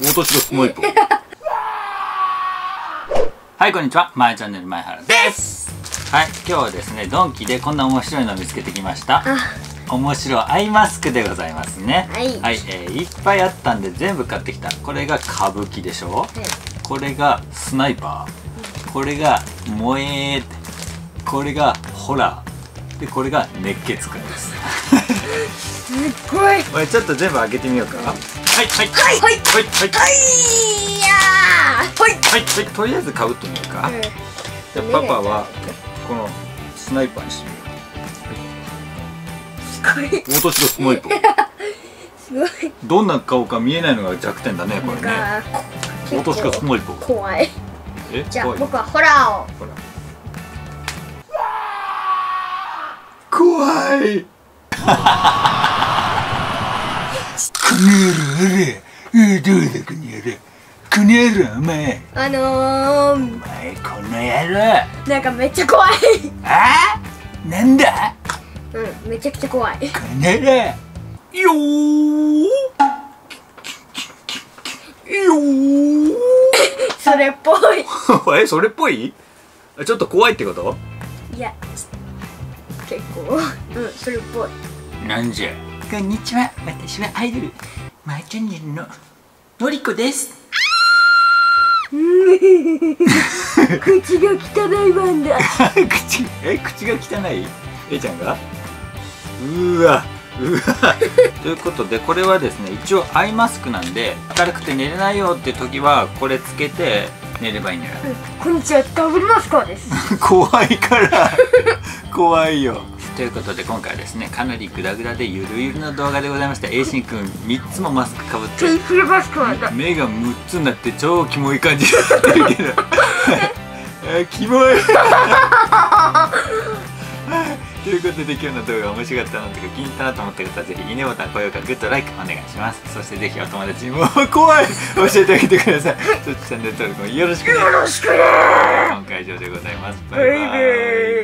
私がもう一本。はい、こんにちは。まえチャンネル前原です。はい、今日はですね、ドンキでこんな面白いのを見つけてきました。面白いアイマスクでございますね。はい、いっぱいあったんで全部買ってきた。これが歌舞伎でしょ。これがスナイパー。これが萌えーって。これがホラー。で、これが熱血くんです。すっごい。これちょっと全部開けてみようか。はいはいはいはいはいはい。とりあえず買うと思うか。じゃあパパはこのスナイパーにしてみよう。私がもう一本。すごい。どんな顔か見えないのが弱点だね、これね。私がもう一本。怖い。え、じゃあ僕はホラーを。怖い。なんかめっちゃ怖い。ああ、なんだ。うん、めちゃくちゃ怖い。こねるよーよーそれっぽい。え、それっぽい？ちょっと怖いってこと？いや、結構、うん、それっぽい。なんじゃ。こんにちは、私はアイドルまえチャンネルののりこです。口が汚いワンダ。口が汚い？えいちゃんがうわということで、これはですね、一応アイマスクなんで、明るくて寝れないよって時はこれつけて寝ればいいんじゃない？こんにちは、ダブルマスカーです。怖いから怖いよ。ということで今回はですね、かなりグダグダでゆるゆるの動画でございました。栄心くん3つもマスクかぶって、目が6つになって超キモい感じになってるけどキモいということで、今日の動画面白かったのとか気に入ったなと思った方はぜひいいねボタン、高評価、グッドライクお願いします。そしてぜひお友達にも怖い教えてあげてください。そしてチャンネル登録もよろしくね。今回以上でございます。バイバーイ。